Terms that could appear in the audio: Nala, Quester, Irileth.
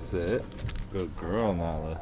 That's it. Good girl, Nala.